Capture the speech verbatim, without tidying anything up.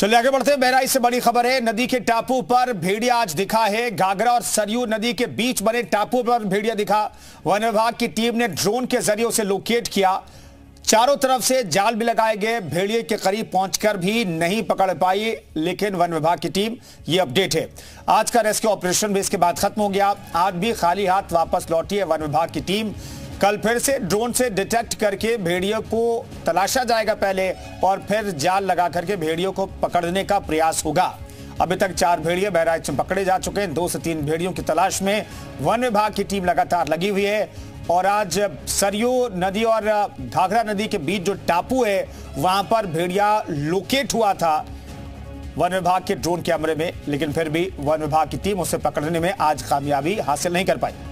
चलिए आगे बढ़ते हैं। बहराइच से बड़ी खबर है, नदी के टापू पर भेड़िया आज दिखा है। घाघरा और सरयू नदी के बीच बने टापू पर भेड़िया दिखा। वन विभाग की टीम ने ड्रोन के जरिए उसे लोकेट किया। चारों तरफ से जाल भी लगाए गए, भेड़िए के करीब पहुंचकर भी नहीं पकड़ पाई, लेकिन वन विभाग की टीम, ये अपडेट है। आज का रेस्क्यू ऑपरेशन भी इसके बाद खत्म हो गया। आज भी खाली हाथ वापस लौटी है वन विभाग की टीम। कल फिर से ड्रोन से डिटेक्ट करके भेड़ियों को तलाशा जाएगा पहले, और फिर जाल लगा करके भेड़ियों को पकड़ने का प्रयास होगा। अभी तक चार भेड़िए बहराइच में पकड़े जा चुके हैं। दो से तीन भेड़ियों की तलाश में वन विभाग की टीम लगातार लगी हुई है। और आज सरयू नदी और घाघरा नदी के बीच जो टापू है, वहां पर भेड़िया लोकेट हुआ था वन विभाग के ड्रोन कैमरे में, लेकिन फिर भी वन विभाग की टीम उसे पकड़ने में आज कामयाबी हासिल नहीं कर पाई।